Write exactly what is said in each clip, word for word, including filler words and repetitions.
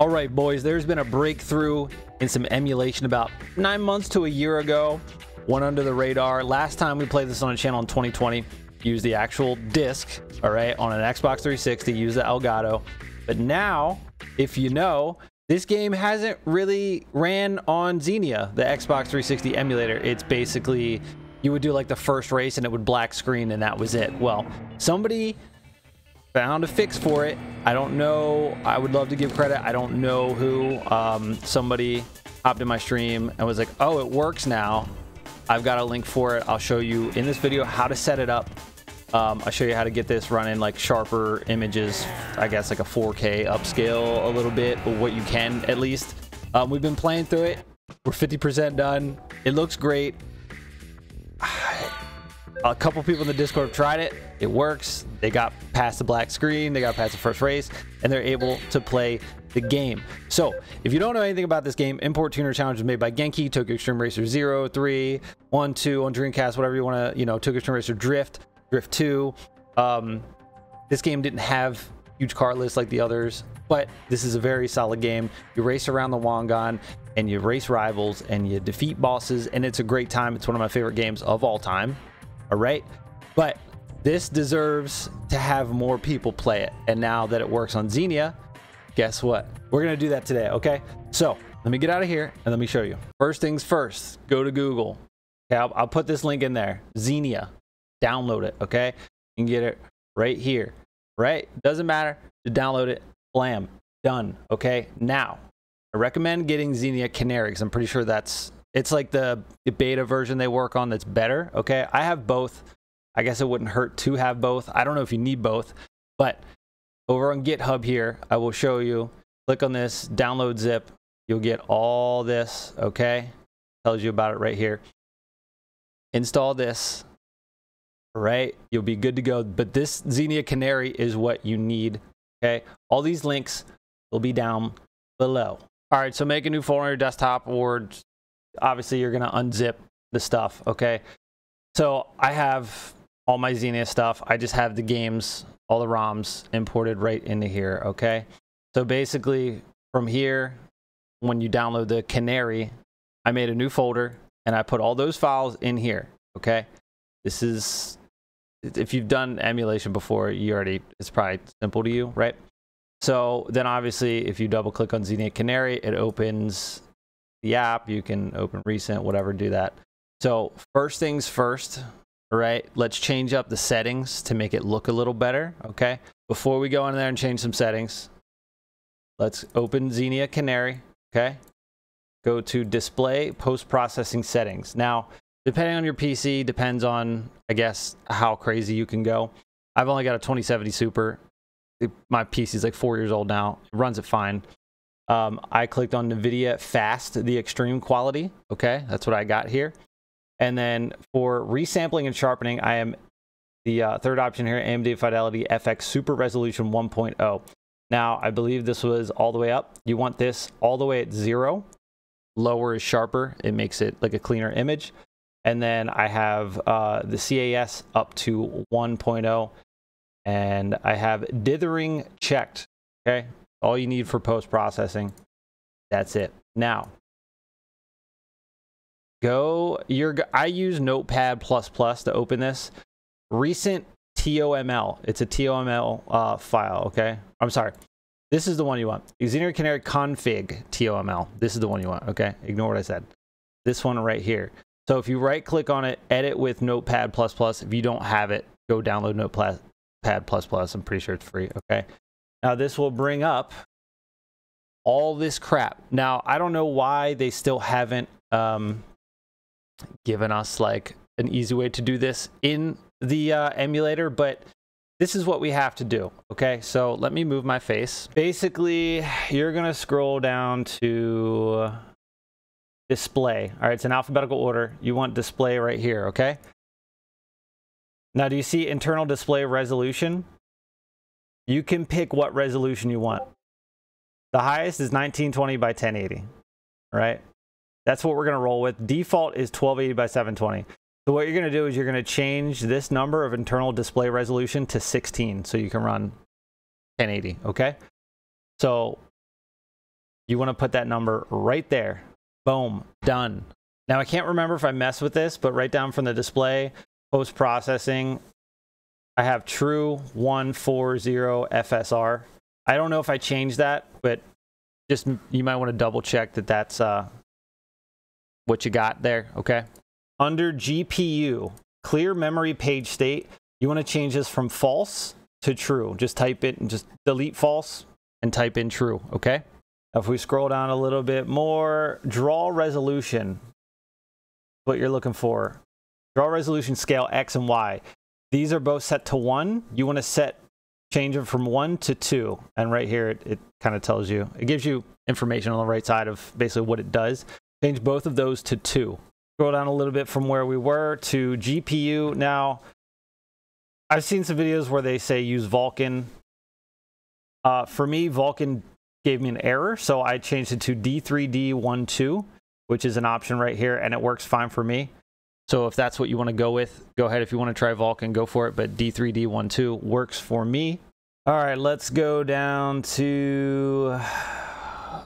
All right, boys, there's been a breakthrough in some emulation about nine months to a year ago. Went under the radar. Last time we played this on a channel in twenty twenty, used the actual disc, all right, on an Xbox three sixty, used the Elgato. But now, if you know, this game hasn't really ran on Xenia, the Xbox three sixty emulator. It's basically, you would do like the first race and it would black screen and that was it. Well, somebody found a fix for it. I don't know. I would love to give credit. I don't know who. Um, somebody hopped in my stream and was like, oh, it works now. I've got a link for it. I'll show you in this video how to set it up. Um, I'll show you how to get this running like sharper images, I guess like a four K upscale a little bit, or what you can at least. Um, we've been playing through it. We're fifty percent done. It looks great. A couple people in the Discord have tried it. It works. They got past the black screen. They got past the first race, and they're able to play the game. So if you don't know anything about this game, Import Tuner Challenge was made by Genki, Tokyo Xtreme Racer Zero, three, one, two, on Dreamcast, whatever you want to, you know, Tokyo Xtreme Racer Drift, Drift two. Um, this game didn't have huge car lists like the others, but this is a very solid game. You race around the Wangan, and you race rivals, and you defeat bosses, and it's a great time. It's one of my favorite games of all time. All right, but this deserves to have more people play it. And now that it works on Xenia, guess what? We're gonna do that today, okay? So let me get out of here and let me show you. First things first, go to Google. Okay, I'll, I'll put this link in there. Xenia, download it, okay? You can get it right here, right? Doesn't matter, to download it, blam, done, okay? Now, I recommend getting Xenia Canary because I'm pretty sure that's it's like the beta version they work on that's better, okay? I have both. I guess it wouldn't hurt to have both. I don't know if you need both, but over on GitHub here, I will show you. Click on this, download zip. You'll get all this, okay? Tells you about it right here. Install this, right? You'll be good to go, but this Xenia Canary is what you need, okay? All these links will be down below. All right, so make a new folder on your desktop or obviously you're gonna unzip the stuff, okay? So I have all my Xenia stuff. I just have the games, all the ROMs imported right into here, okay? So basically from here, when you download the Canary, I made a new folder and I put all those files in here, okay? This is, if you've done emulation before, you already, it's probably simple to you, right? So then obviously if you double click on Xenia Canary, it opens the app. You can open recent, whatever, do that. So first things first, all right, let's change up the settings to make it look a little better, okay? Before we go in there and change some settings, let's open Xenia Canary, okay? Go to display post-processing settings. Now, depending on your P C, depends on, I guess, how crazy you can go. I've only got a twenty seventy Super. My P C is like four years old now. It runs it fine. Um, I clicked on NVIDIA Fast, the extreme quality. Okay, that's what I got here. And then for resampling and sharpening, I am the uh, third option here, A M D Fidelity F X Super Resolution one point oh. Now, I believe this was all the way up. You want this all the way at zero. Lower is sharper. It makes it like a cleaner image. And then I have uh, the C A S up to one point oh. And I have dithering checked, okay? All you need for post-processing, that's it. Now, go, you're, I use Notepad plus plus to open this. Recent T O M L, it's a T O M L uh, file, okay? I'm sorry, this is the one you want. Xenia Canary config T O M L, this is the one you want, okay? Ignore what I said. This one right here. So if you right click on it, edit with Notepad plus plus. If you don't have it, go download Notepad plus plus, I'm pretty sure it's free, okay? Now this will bring up all this crap. Now, I don't know why they still haven't um, given us like an easy way to do this in the uh, emulator, but this is what we have to do, okay? So let me move my face. Basically, you're gonna scroll down to display. All right, it's in alphabetical order. You want display right here, okay? Now, do you see internal display resolution? You can pick what resolution you want. The highest is nineteen twenty by ten eighty, right? That's what we're gonna roll with. Default is twelve eighty by seven twenty. So what you're gonna do is you're gonna change this number of internal display resolution to sixteen so you can run ten eighty, okay? So You want to put that number right there. Boom, done. Now I can't remember if I messed with this, but right down from the display, post-processing, I have true one forty F S R. I don't know if I changed that, but just you might want to double check that that's uh, what you got there, okay? Under G P U, clear memory page state, you want to change this from false to true. Just type it and just delete false and type in true, okay? If we scroll down a little bit more, draw resolution, what you're looking for. Draw resolution scale X and Y. These are both set to one. You want to set, change them from one to two. And right here, it, it kind of tells you, it gives you information on the right side of basically what it does. Change both of those to two. Scroll down a little bit from where we were to G P U. Now, I've seen some videos where they say use Vulkan. Uh, for me, Vulkan gave me an error, so I changed it to D three D twelve, which is an option right here, and it works fine for me. So if that's what you want to go with, go ahead. If you want to try Vulkan, go for it, but D three D twelve works for me. All right, let's go down to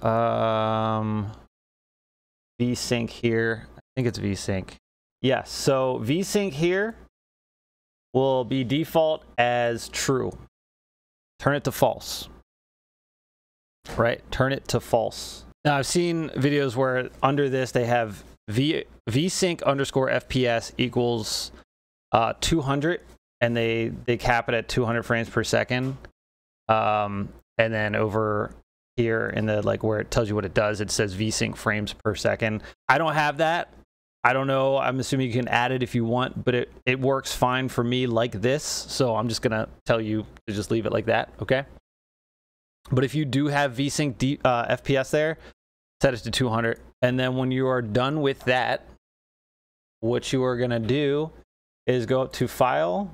um, VSync here. I think it's VSync. Yes, yeah, so VSync here will be default as true. Turn it to false. Right, turn it to false. Now I've seen videos where under this they have V, VSync underscore F P S equals uh, two hundred, and they, they cap it at two hundred frames per second. Um, and then over here in the, like where it tells you what it does, it says VSync frames per second. I don't have that. I don't know. I'm assuming you can add it if you want, but it, it works fine for me like this. So I'm just going to tell you to just leave it like that, okay? But if you do have VSync D, uh, F P S there, set it to two hundred. And then when you are done with that, what you are going to do is go up to File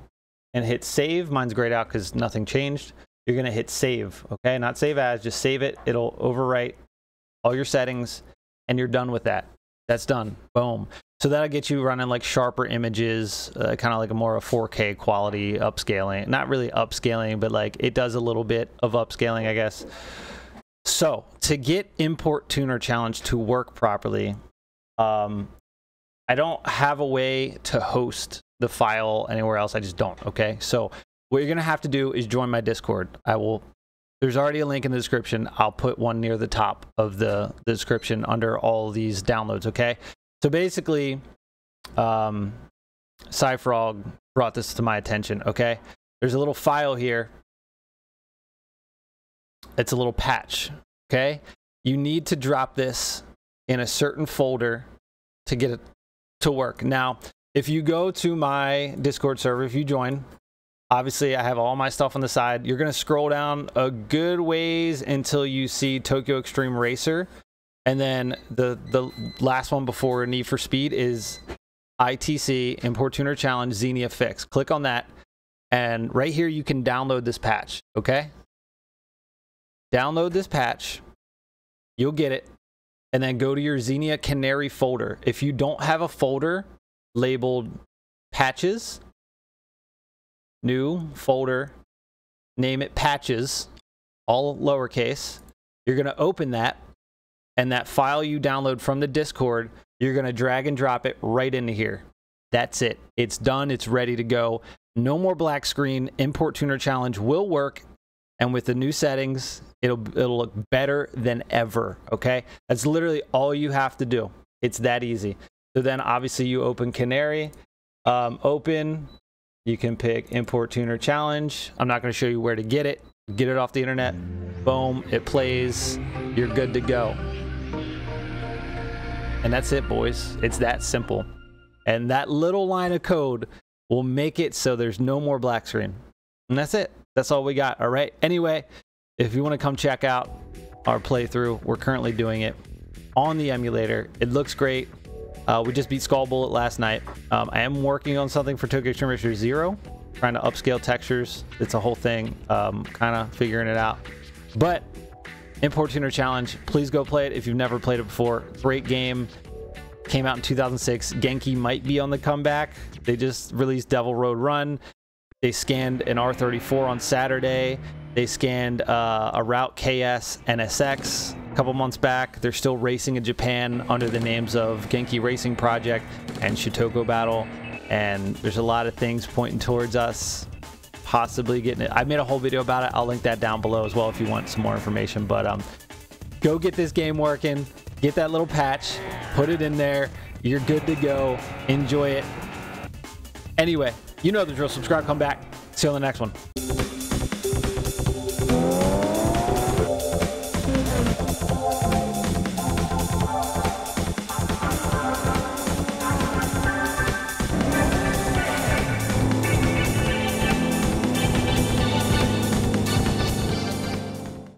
and hit Save. Mine's grayed out because nothing changed. You're going to hit Save, okay? Not Save As, just save it. It'll overwrite all your settings, and you're done with that. That's done. Boom. So that'll get you running like sharper images, uh, kind of like a more a four K quality upscaling. Not really upscaling, but like it does a little bit of upscaling, I guess. So to get Import Tuner Challenge to work properly, um, I don't have a way to host the file anywhere else. I just don't. Okay. So what you're going to have to do is join my Discord. I will. There's already a link in the description. I'll put one near the top of the, the description under all these downloads. Okay. So basically, um, CyFrog brought this to my attention. Okay. There's a little file here. It's a little patch, okay? You need to drop this in a certain folder to get it to work. Now, if you go to my Discord server, if you join, obviously I have all my stuff on the side. You're gonna scroll down a good ways until you see Tokyo Xtreme Racer. And then the, the last one before Need for Speed is I T C, Import Tuner Challenge, Xenia Fix. Click on that, and right here you can download this patch, okay? Download this patch, you'll get it, and then go to your Xenia Canary folder. If you don't have a folder labeled patches, new folder, name it patches, all lowercase, you're gonna open that, and that file you download from the Discord, you're gonna drag and drop it right into here. That's it, it's done, it's ready to go. No more black screen, Import Tuner Challenge will work, and with the new settings, it'll, it'll look better than ever, okay? That's literally all you have to do. It's that easy. So then obviously you open Canary, um, open, you can pick Import Tuner Challenge. I'm not gonna show you where to get it. Get it off the internet, boom, it plays, you're good to go. And that's it, boys, it's that simple. And that little line of code will make it so there's no more black screen. And that's it. That's all we got. All right. Anyway, if you want to come check out our playthrough, we're currently doing it on the emulator. It looks great. Uh, we just beat Skull Bullet last night. Um, I am working on something for Tokyo Xtreme Racer Zero, trying to upscale textures. It's a whole thing, um, kind of figuring it out. But Import Tuner Challenge, please go play it if you've never played it before. Great game. Came out in two thousand six. Genki might be on the comeback. They just released Devil Road Run. They scanned an R thirty-four on Saturday. They scanned uh, a Route K S N S X. a couple months back. They're still racing in Japan under the names of Genki Racing Project and Shutoko Battle, and there's a lot of things pointing towards us possibly getting it. I made a whole video about it. I'll link that down below as well if you want some more information, but um, go get this game working, get that little patch, put it in there. You're good to go. Enjoy it. Anyway, you know the drill. Subscribe, come back. See you on the next one.